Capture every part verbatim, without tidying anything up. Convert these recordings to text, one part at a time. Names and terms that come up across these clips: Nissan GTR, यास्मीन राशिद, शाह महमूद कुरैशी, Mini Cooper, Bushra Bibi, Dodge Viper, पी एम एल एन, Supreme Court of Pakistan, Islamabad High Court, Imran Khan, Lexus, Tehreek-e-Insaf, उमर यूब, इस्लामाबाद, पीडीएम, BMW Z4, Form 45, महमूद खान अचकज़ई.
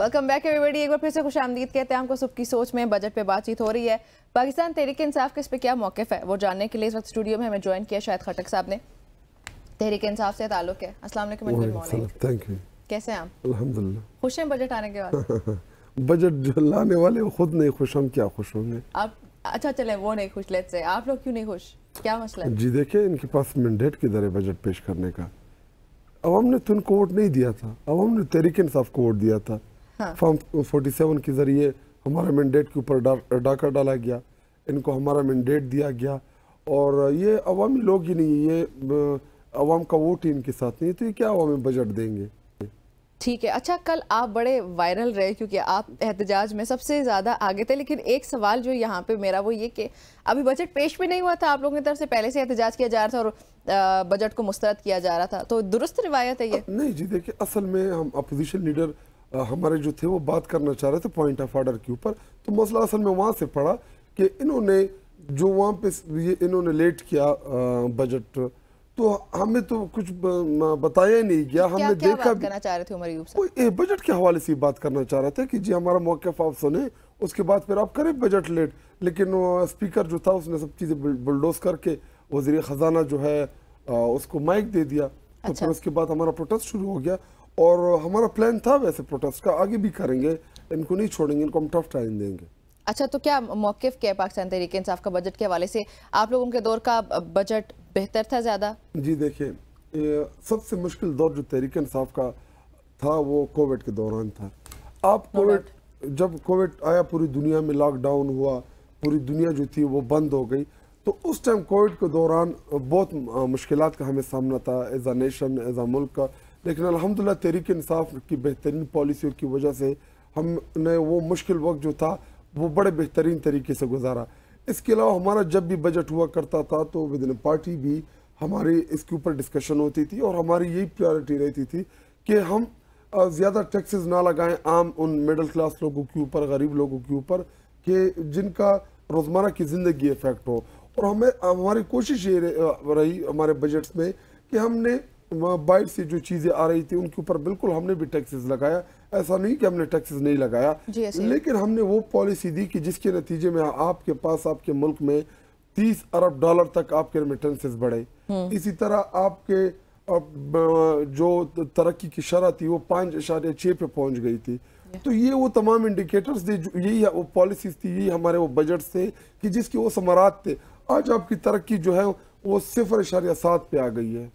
Welcome back everybody, एक बार फिर से खुशामदीद कहते हैं आपको सुबह की सोच में। बजट पे बातचीत हो रही है, पाकिस्तान तहरीक इंसाफ का इस पे क्या मौकिफ है वो जानने के लिए इस वक्त स्टूडियो में हमें ज्वाइन किया शायद खटक साहब ने। तहरीक इंसाफ से ताल्लुक है। अस्सलाम वालेकुम, थैंक यू, कैसे हैं आप? अल्हम्दुलिल्लाह। खुश हैं बजट आने के बाद? बजट जो लाने वाले खुद नहीं खुश, हम क्या खुश होंगे? आप अच्छा चले वो नहीं खुश, लेट से आप लोग क्यों नहीं खुश, क्या मसला है? जी देखिए, इनके पास मैंडेट किधर है बजट पेश करने का? अवाम ने तो उनको वोट नहीं दिया था, अवाम ने तहरीक इंसाफ को वोट दिया था। हाँ। फॉर्म फोर्टी सेवन के ज़रिए हमारा मैंडेट के ऊपर डाका डाला गया, इनको हमारा मैंडेट दिया गया, और ये अवामी लोग ही नहीं, ये अवाम का वोट ही इनके साथ नहीं, तो ये क्या अवामी बजट देंगे? ठीक है। अच्छा, कल आप बड़े वायरल रहे क्योंकि आप एहतजाज में सबसे ज़्यादा आगे थे, लेकिन एक सवाल जो यहाँ पे मेरा वो ये कि अभी बजट पेश भी नहीं हुआ था, आप लोगों की तरफ से पहले से एहतजाज किया जा रहा था और बजट को मुस्तरद किया जा रहा था, तो दुरुस्त रिवायत है ये? नहीं जी देखिए, असल में हम अपोजिशन लीडर हमारे जो थे वो बात करना चाह रहे थे पॉइंट ऑफ आर्डर के ऊपर, तो मसला असल में वहाँ से पड़ा कि इन्होंने जो वहाँ पे ये इन्होंने लेट किया बजट, तो हमें तो कुछ बताया नहीं गया। क्या, हमने क्या देखा बात करना चाह रहे थे उमर यूब साहब? बजट के हवाले से बात करना चाह रहे थे कि जी हमारा मौक़िफ़ आप सुने, उसके बाद फिर आप करें बजट लेट, लेकिन स्पीकर जो था उसने सब चीज़ें बुलडोज करके वज़ीर ख़जाना जो है उसको माइक दे दिया, तो फिर उसके बाद हमारा प्रोटेस्ट शुरू हो गया। और हमारा प्लान था वैसे प्रोटेस्ट का, आगे भी करेंगे, इनको नहीं छोड़ेंगे, इनको हम टफ टाइम देंगे। अच्छा, तो क्या मौक़िफ़ क्या है पाकिस्तान तहरीक इंसाफ का बजट के हवाले से? आप लोगों के दौर का बजट बेहतर था ज़्यादा? जी देखिए, सबसे मुश्किल दौर जो तहरीक इंसाफ का था वो कोविड के दौरान था। आप कोविड no जब कोविड आया पूरी दुनिया में लॉकडाउन हुआ, पूरी दुनिया जो थी वो बंद हो गई, तो उस टाइम कोविड के दौरान बहुत मुश्किल का हमें सामना था as a nation, as a मुल्क का, लेकिन अल्हम्दुलिल्लाह तहरीक इंसाफ की बेहतरीन पॉलिसियों की वजह से हमने वो मुश्किल वक्त जो था वो बड़े बेहतरीन तरीके से गुजारा। इसके अलावा हमारा जब भी बजट हुआ करता था तो विद इन पार्टी भी हमारी इसके ऊपर डिस्कशन होती थी, और हमारी यही प्रायोरिटी रहती थी कि हम ज़्यादा टैक्सेस ना लगाएं आम उन मिडिल क्लास लोगों के ऊपर, गरीब लोगों के ऊपर, कि जिनका रोज़मर्रा की ज़िंदगी इफेक्ट हो। और हमें हमारी कोशिश ये रही हमारे बजट्स में कि हमने बाइट से जो चीज़ें आ रही थी उनके ऊपर बिल्कुल हमने भी टैक्सेस लगाया, ऐसा नहीं कि हमने टैक्सेस नहीं लगाया, लेकिन हमने वो पॉलिसी दी कि जिसके नतीजे में आपके पास आपके मुल्क में तीस अरब डॉलर तक आपके रेमिटेंसेस बढ़े। इसी तरह आपके अब जो तरक्की की शरह थी वो पाँच इशारे छः पे पहुँच गई थी। तो ये वो तमाम इंडिकेटर्स थे, यही वो पॉलिसीज थी, यही हमारे वो बजट थे कि जिसके वो समरात थे। आज आपकी तरक्की जो है वो सिफर इशारे सात पे आ गई है।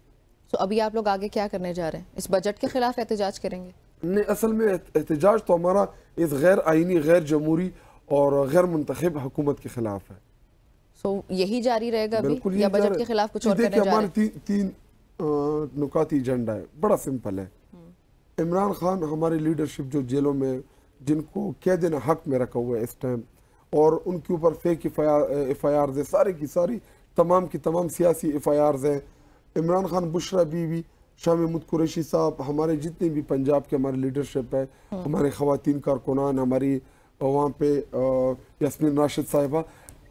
तो अभी आप लोग आगे क्या करने जा रहे हैं? इस बजट के खिलाफ एहतजाज करेंगे? नहीं, असल में एहतजाज तो हमारा इस गैर आइनी, गैर जमहूरी और गैर मुंतखब हुकूमत के खिलाफ है। सो so, यही जारी रहेगा अभी, या बजट के खिलाफ कुछ और करने जा रहे हैं? हमारे तीन नुकाती एजेंडा है, बड़ा सिंपल है। इमरान खान हमारी लीडरशिप जो जेलों में जिनको कैद ना हक में रखा हुआ है इस टाइम, और उनके ऊपर फेक एफ आई आर्स है, सारे की सारी तमाम की तमाम सियासी एफ आई आर्स हैं। इमरान खान, बुशरा बीवी, शाह महमूद कुरैशी साहब, हमारे जितने भी पंजाब के हमारे लीडरशिप है, हमारे ख़वातीन कारकुनान, हमारी वहाँ पे यास्मीन राशिद साहिबा,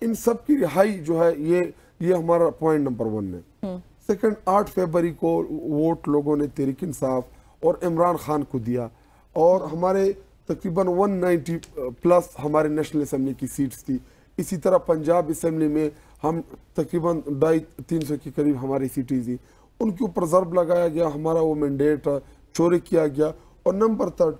इन सब की रिहाई जो है ये ये हमारा पॉइंट नंबर वन है। सेकंड, आठ फरवरी को वोट लोगों ने तहरीक इंसाफ और इमरान खान को दिया, और हमारे तकरीबन एक सौ नब्बे प्लस हमारे नेशनल असम्बली की सीट्स थी। इसी तरह पंजाब असम्बली में हम तकरीबन ढाई तीन सौ के करीब हमारी सीटें थी, उनके ऊपर ज़रब लगाया गया, हमारा वो मैंडेट चोरी किया गया। और नंबर थर्ड,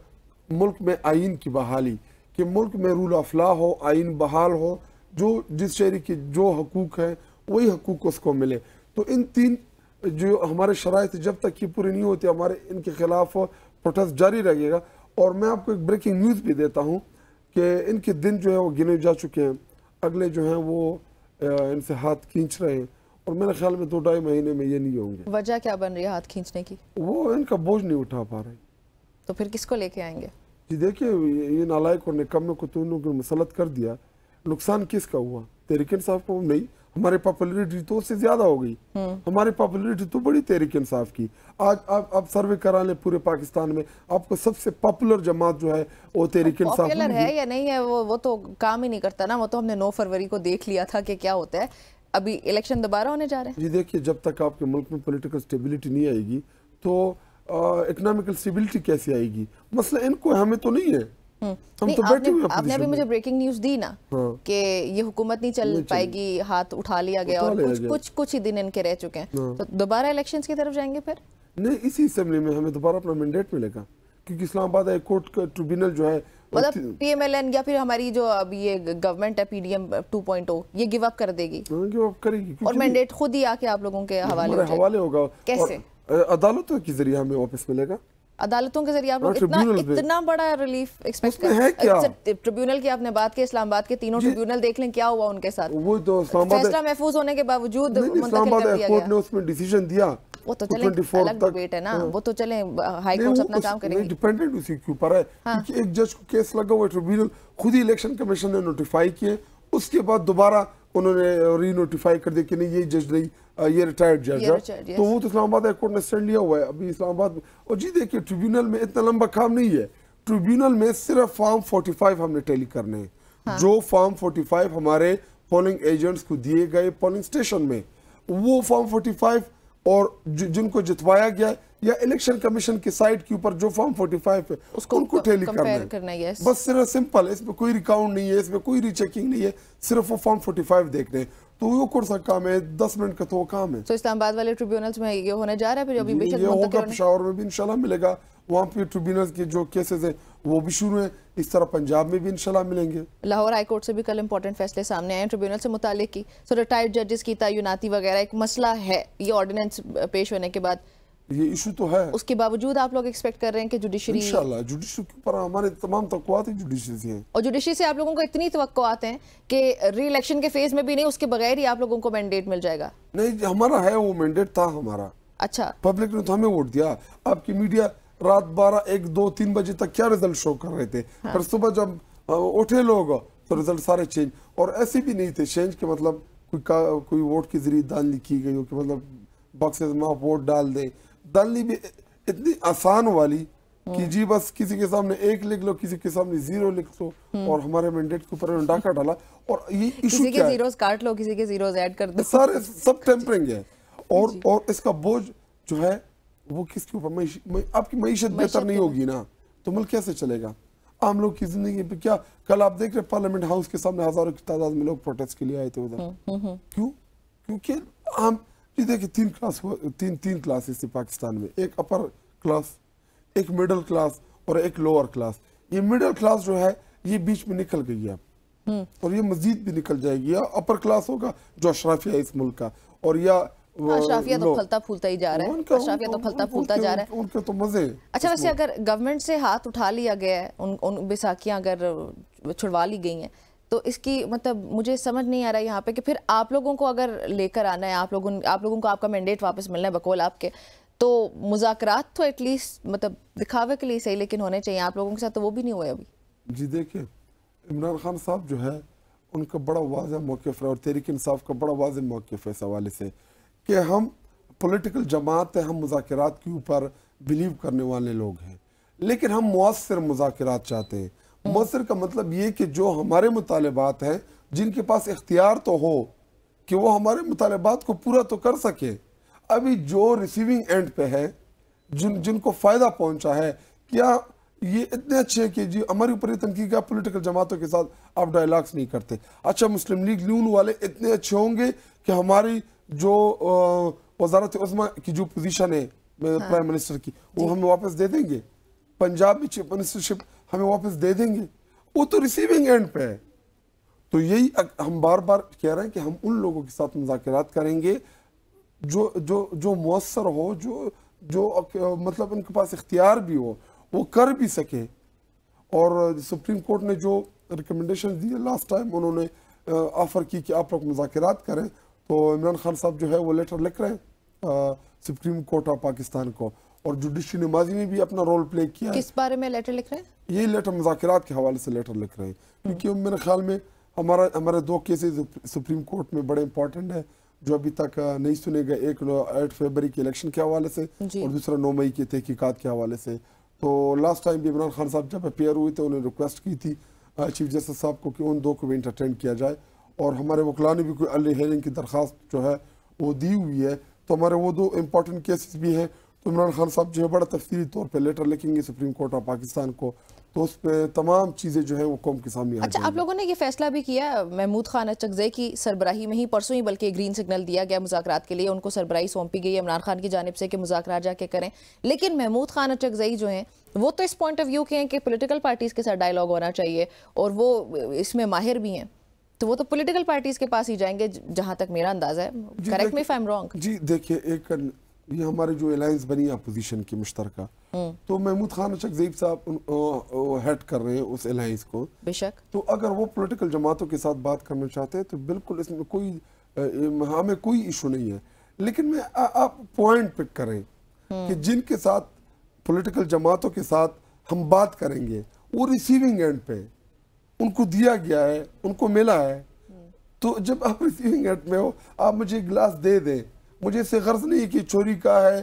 मुल्क में आइन की बहाली, कि मुल्क में रूल ऑफ लॉ हो, आइन बहाल हो, जो जिस शहरी के जो हकूक़ हैं वही हकूक़ उसको मिले। तो इन तीन जो हमारे शराइत जब तक ये पूरे नहीं होते हमारे, इनके ख़िलाफ़ प्रोटेस्ट जारी रहेगा। और मैं आपको एक ब्रेकिंग न्यूज़ भी देता हूँ कि इनके दिन जो है वो गिने जा चुके हैं, अगले जो हैं वो इनसे हाथ खींच रहे हैं, और मेरे ख्याल में दो ढाई महीने में ये नहीं होंगे। वजह क्या बन रही है हाथ खींचने की? वो इनका बोझ नहीं उठा पा रहे। तो फिर किसको लेके आएंगे? जी देखिए, ये नालायक और निकम्मे को तो उन्होंने मुसलत कर दिया। नुकसान किसका हुआ? तहरीक इंसाफ को नहीं, हमारी पॉपुलरिटी तो उससे ज्यादा हो गई, हमारी पॉपुलरिटी तो बड़ी तहरीक इंसाफ की। आज आप आप सर्वे करा लें पूरे पाकिस्तान में, आपको सबसे पॉपुलर जमात जो है वो तहरीक इंसाफ है या नहीं है? वो वो तो काम ही नहीं करता ना, वो तो हमने नौ फरवरी को देख लिया था कि क्या होता है। अभी इलेक्शन दोबारा होने जा रहे हैं। जी देखिए, जब तक आपके मुल्क में पॉलिटिकल स्टेबिलिटी नहीं आएगी तो इकोनॉमिकल स्टेबिलिटी कैसे आएगी, मसला इनको हमें तो नहीं है। हम तो बैठे हुए, आपने अभी मुझे ब्रेकिंग न्यूज़ दी ना कि ये हुकूमत नहीं चल पाएगी, हाथ उठा लिया गया और कुछ कुछ कुछ ही दिन इनके रह चुके हैं, तो दोबारा इलेक्शंस की तरफ जाएंगे फिर? नहीं, इसी असेंबली में हमें दोबारा अपना मैंडेट मिलेगा, क्योंकि इस्लामाबाद हाई कोर्ट का ट्रिब्यूनल जो है मतलब पी एम एल एन या फिर हमारी जो अब ये गवर्नमेंट है P D M two point O ये गिव अप कर देगी, गिव अप करेगी और मैंडेट खुद ही आके आप लोगों के हवाले होगा। कैसे? अदालतों के जरिए हमें वापस मिलेगा, अदालतों के जरिए आप लोग इतना इतना बड़ा रिलीफ एक्सपेक्ट कर? ट्रिब्यूनल की आपने बात की, इस्लामाबाद के तीनों ट्रिब्यूनल देख लें क्या हुआ उनके साथ, वो तो फैसला महफूज होने के बावजूद कोर्ट ने उसमें डिसीजन दिया, वो तो चले अलग डिबेट है ना, वो तो चले हाई कोर्ट अपना काम करेंगे, डिपेंडेंट उसी के ऊपर है। क्योंकि एक जज को केस लगा हुआ, ट्रिब्यूनल खुद ही इलेक्शन कमीशन ने नोटिफाई किए, उसके बाद दोबारा उन्होंने री नोटिफाई कर दिया कि नहीं ये जज नहीं, ये रिटायर्ड जज है, तो वो तो इस्लामाबाद हाई कोर्ट ने स्टैंड लिया हुआ है अभी इस्लामाबाद में। और जी देखिए ट्रिब्यूनल में इतना लंबा काम नहीं है, ट्रिब्यूनल में सिर्फ फॉर्म फोर्टी फाइव हमने टैली करने हैं। हाँ। जो फॉर्म फोर्टी फाइव हमारे पोलिंग एजेंट्स को दिए गए पोलिंग स्टेशन में, वो फॉर्म फोर्टी फाइव और जिनको जितवाया गया या इलेक्शन कमीशन की साइट के ऊपर जो फॉर्म फोर्टी फाइव है उसको उनको टैली करना है, बस सिर्फ सिंपल, इसमें कोई रिकाउंट नहीं है, इसमें कोई रीचेकिंग नहीं है, सिर्फ वो फॉर्म फोर्टी फाइव देखने हैं, तो वो कोर्स का काम है, दस मिनट का तो काम है। तो इस्लामाबाद वाले ट्रिब्यूनल्स में ये होने जा रहा है, फिर अभी बेशक ये होगा, पेशावर में भी इंशाल्लाह मिलेगा, वहाँ पे ट्रिब्यूनल्स के जो केसेस हैं वो भी शुरू हैं, इस तरह पंजाब में भी इंशाल्लाह मिलेंगे। लाहौर हाई कोर्ट से भी कल इंपॉर्टेंट फैसले सामने आए ट्रिब्यूनल से मुतालिक की, सो रिटायर्ड जजेस की तैनाती वगैरह एक मसला है, ये ऑर्डिनेंस पेश होने के बाद ये इशू तो है, उसके बावजूद आप लोग एक्सपेक्ट कर रहे हैं कि जुडिशरी इंशाल्लाह जुडिशरी के ऊपर हमारे तमाम तवक्कुआत जुडिशरी से हैं, और जुडिशरी से आप लोगों को इतनी तवक्कुआत हैं कि री इलेक्शन के फेज में भी नहीं, उसके बगैर ही आप लोगों को मैंडेट मिल जाएगा? नहीं, हमारा है वो मैंडेट था हमारा। अच्छा, पब्लिक ने तो हमें वोट दिया, आपकी मीडिया रात बारह एक दो तीन बजे तक क्या रिजल्ट शो कर रहे थे, पर सुबह जब उठे लोग तो रिजल्ट सारे चेंज, और ऐसे भी नहीं थे चेंज के मतलब कोई वोट के जरिए दानली की गई हो कि मतलब बॉक्सेस में आप वोट डाल दें, दाली भी इतनी आसान वाली कि जी बस किसी के सामने एक लिख लो, किसी के सामने जीरो लिख लो, और हमारे मैंडेट के ऊपर डाका डाला, और ये इशू क्या है, काट लो, किसी के जीरोस ऐड कर दो, सारे सब टेम्परिंग है, और और इसका बोझ जो है वो किसके ऊपर? आपकी मईशत बेहतर नहीं होगी ना तो मुल्क कैसे चलेगा, आम लोग की जिंदगी पे क्या? कल आप देख रहे पार्लियामेंट हाउस के सामने हजारों की तादाद में लोग प्रोटेस्ट के लिए आए थे उधर, क्यों? क्योंकि आम जी देखिए तीन क्लास हुआ, तीन तीन क्लासेस थी पाकिस्तान में, एक अपर क्लास, एक मिडिल क्लास और एक लोअर क्लास। ये मिडिल क्लास जो है ये बीच में निकल गई है और ये मजीद भी निकल जाएगी, या अपर क्लास होगा जो अशराफिया है इस मुल्क का, और या अशराफिया तो फलता फूलता ही जा रहा है, अशराफिया तो फलता फूलता जा रहा है, उनके तो मजे। अच्छा, वैसे अगर गवर्नमेंट से हाथ उठा लिया गया है, उन उन बैसाखियाँ अगर छुड़वा ली गई हैं, तो इसकी मतलब मुझे समझ नहीं आ रहा है यहाँ पे कि फिर आप लोगों को अगर लेकर आना है, आप लोगों आप लोगों को आपका मैंडेट वापस मिलना है बकौल आपके, तो मुज़ाकरात तो एटलीस्ट मतलब दिखावे के लिए सही लेकिन होने चाहिए, आप लोगों के साथ तो वो भी नहीं हुए अभी। जी देखिए इमरान खान साहब जो है उनका बड़ा वाज़ेह मौक़िफ़ है और तहरीक इंसाफ का बड़ा वाज़ेह मौक़िफ़ है इस हवाले से कि हम पॉलिटिकल जमात है, हम मुज़ाकरात के ऊपर बिलीव करने वाले लोग हैं, लेकिन हम मुअस्सर मुज़ाकरात चाहते हैं। मौसर का मतलब ये कि जो हमारे मुतालबात हैं, जिनके पास इख्तियार तो हो कि वो हमारे मुतालबात को पूरा तो कर सके। अभी जो रिसीविंग एंड पे है, जिन जिनको फ़ायदा पहुंचा है, क्या ये इतने अच्छे हैं कि जी हमारे ऊपर ये तनकीद का पोलिटिकल जमातों के साथ आप डायलॉग्स नहीं करते। अच्छा, मुस्लिम लीग नून वाले इतने अच्छे होंगे कि हमारी जो वजारत उस्मा की जो पोजीशन है प्राइम मिनिस्टर की वो हमें वापस दे देंगे, पंजाब में चीफ मिनिस्टरशिप हमें वापस दे देंगे, वो तो रिसीविंग एंड पे है। तो यही हम बार बार कह रहे हैं कि हम उन लोगों के साथ मुज़ाकरात करेंगे जो जो जो मुअस्सर हो, जो जो मतलब उनके पास इख्तियार भी हो, वो कर भी सके। और सुप्रीम कोर्ट ने जो रिकमेंडेशन दी लास्ट टाइम, उन्होंने ऑफ़र की कि आप लोग मुज़ाकरात करें, तो इमरान खान साहब जो है वो लेटर लिख रहे हैं सुप्रीम कोर्ट ऑफ पाकिस्तान को, और जुडिशरी नमाजी ने भी अपना रोल प्ले किया। किस बारे में लेटर लिख रहे हैं? ये लेटर मुज़ाकरात के हवाले से लेटर लिख रहे हैं, क्योंकि मेरे ख्याल में हमारा हमारे दो केसेस सुप्रीम कोर्ट में बड़े इंपॉर्टेंट है जो अभी तक नहीं सुने गए, एक आठ फरवरी के इलेक्शन के हवाले से और दूसरा नौ मई की तहकीकात के हवाले से। तो लास्ट टाइम भी इमरान खान साहब जब अपेयर हुए थे, उन्हें रिक्वेस्ट की थी चीफ जस्टिस साहब को कि उन दो को भी इंटरटेन किया जाए, और हमारे वकला ने भी कोई अर्ली हियरिंग की दरख्वास्त जो है वो दी हुई है। तो हमारे वो दो इम्पोर्टेंट केसेस भी हैं, तो इमरान खान साहब जो है बड़ा तफसीली तौर पे लेटर लिखेंगे सुप्रीम कोर्ट ऑफ पाकिस्तान को, तो उस पर तमाम चीज़ें जो है वो कौम के सामने। अच्छा, आप लोगों ने ये फैसला भी किया, महमूद खान अचकज़ई की सरबराही में ही परसों ही बल्कि ग्रीन सिग्नल दिया गया मुज़ाकरात के लिए, उनको सरबराही सौंपी गई इमरान खान की जानिब से कि मुज़ाकरात जाके करें, लेकिन महमूद खान अचकज़ई जो हैं वो तो इस पॉइंट ऑफ व्यू के हैं कि पोलिटिकल पार्टीज़ के साथ डायलॉग होना चाहिए और वो इसमें माहिर भी हैं, तो वो तो पोलिटिकल पार्टीज़ के पास ही जाएंगे, जहाँ तक मेरा अंदाज़ा है। Correct me if I am wrong. जी देखिए, एक ये हमारे जो अलायंस बनी है अपोजिशन की मुश्तरका, तो महमूद खान अचकज़ई साहब हेड कर रहे हैं उस अलायंस को बेशक, तो अगर वो पॉलिटिकल जमातों के साथ बात करना चाहते हैं तो बिल्कुल इसमें कोई हमें कोई इशू नहीं है, लेकिन मैं आ, आप पॉइंट पिक करें कि जिनके साथ पॉलिटिकल जमातों के साथ हम बात करेंगे वो रिसीविंग एंड पे उनको दिया गया है, उनको मिला है, तो जब आप रिसीविंग एंड में हो, आप मुझे गिलास दे दें, मुझे इससे गर्ज नहीं कि चोरी का है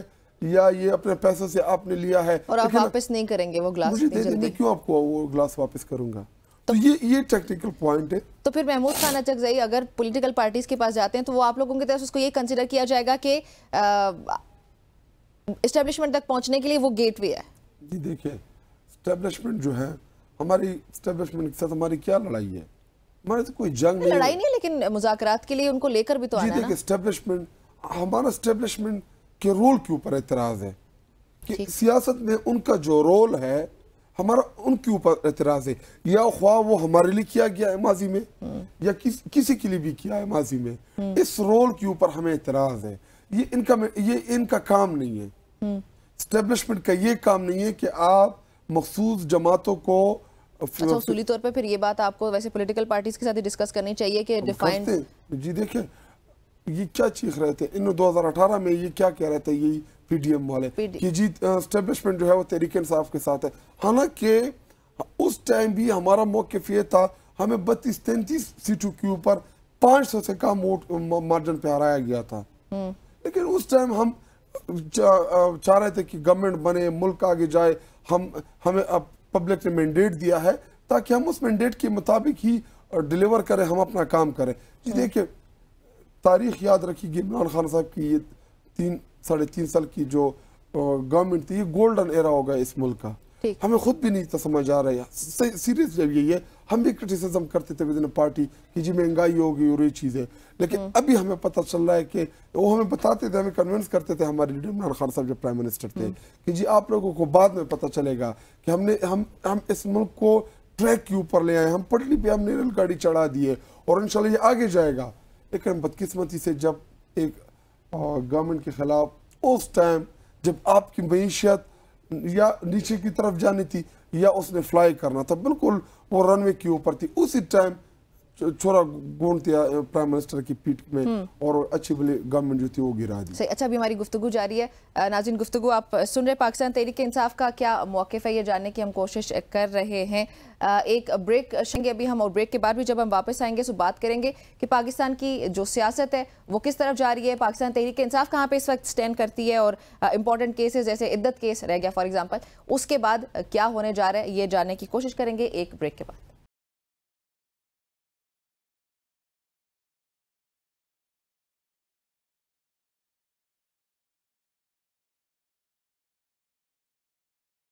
या ये अपने पैसों से आपने लिया है और आप वापस नहीं करेंगे वो ग्लास, मुझे दे देंगे, क्यों आपको वो ग्लास वापस करूंगा। तो, तो ये ये टेक्निकल पॉइंट है। तो फिर महमूद खान अचकज़ई अगर पॉलिटिकल पार्टीज के पास जाते हैं तो वो आप लोगों की तरफ उसको ये कंसिडर किया जाएगा कि एस्टेब्लिशमेंट तक पहुंचने के लिए वो गेटवे है। जी देखिए, एस्टेब्लिशमेंट जो है हमारी, एस्टेब्लिशमेंट के साथ हमारी क्या लड़ाई है, हमारे तो कोई जंग नहीं, लड़ाई नहीं, लेकिन मुज़ाकरात के लिए उनको लेकर भी तो आना है। देखिए एस्टेब्लिशमेंट, हमारा एस्टेब्लिशमेंट के रोल के ऊपर एतराज़ है कि सियासत में उनका जो रोल है हमारा उनके ऊपर एतराज़ है, या ख्वाह वो हमारे लिए किया गया है माजी में या किस, किसी के लिए भी किया है माजी में, इस रोल के ऊपर हमें एतराज़ है। ये इनका ये इनका काम नहीं है, एस्टेब्लिशमेंट का ये काम नहीं है कि आप मखसूस जमातों को। अच्छा, उसूली तौर पर फिर ये बात आपको वैसे पोलिटिकल पार्टीज के साथ ही डिस्कस करनी चाहिए कि डिफाइंड। जी देखिए, ये क्या चीख रहे थे इन दो हज़ार अठारह में, ये क्या कह रहे थे ये पीडीएम वाले कि जी एस्टेब्लिशमेंट जो है वो तहरीक-ए-इंसाफ के साथ है, हालांकि उस टाइम भी हमारा मौक़िफ़ ये था, हमें बत्तीस तैंतीस सीटों के ऊपर पाँच सौ से कम वोट मार्जिन पे हराया गया था, लेकिन उस टाइम हम चाह चा रहे थे कि गवर्नमेंट बने, मुल्क आगे जाए, हम हमें अब पब्लिक ने मैंडेट दिया है ताकि हम उस मैंडेट के मुताबिक ही डिलीवर करें, हम अपना काम करें। जी देखिए, तारीख याद रखिएगी इमरान खान साहब की, ये तीन साढ़े तीन साल की जो गवर्नमेंट थी, ये गोल्डन एरा होगा इस मुल्क का, हमें खुद भी नहीं समझ आ रहा है सीरियस। जब ये हम भी क्रिटिसिज्म करते थे विदिन पार्टी कि जी महंगाई हो गई और ये चीज़ें, लेकिन अभी हमें पता चल रहा है कि वो हमें बताते थे, हमें कन्विंस करते थे हमारे लीडर इमरान खान साहब जब प्राइम मिनिस्टर थे कि जी आप लोगों को बाद में पता चलेगा कि हमने हम हम इस मुल्क को ट्रैक के ऊपर ले आए, हम पटली पर हमने रेलगाड़ी चढ़ा दी है और इंशाल्लाह ये आगे जाएगा। लेकिन बदकिस्मती से जब एक गवर्नमेंट के ख़िलाफ़ उस टाइम जब आपकी मईशत या नीचे की तरफ जानी थी या उसने फ्लाई करना था, बिल्कुल वो रनवे के ऊपर थी, उसी टाइम छोरा गोंद दिया प्राइम मिनिस्टर की पीठ में और अच्छी भली गवर्नमेंट जो थी वो गिरा दी। सही। अच्छा, अभी हमारी गुफ्तगू जारी है नाज़रीन, गुफ्तगू आप सुन रहे पाकिस्तान तहरीक इंसाफ का क्या मौक़िफ़ है ये जानने की हम कोशिश कर रहे हैं। एक ब्रेक लेंगे अभी हम, और ब्रेक के बाद भी जब हम वापस आएंगे तो बात करेंगे कि पाकिस्तान की जो सियासत है वो किस तरफ जा रही है, पाकिस्तान तहरीक इंसाफ कहाँ पर इस वक्त स्टैंड करती है और इंपॉर्टेंट केसेज जैसे इद्दत केस रह गया फॉर एग्जाम्पल, उसके बाद क्या होने जा रहा है ये जानने की कोशिश करेंगे एक ब्रेक के बाद।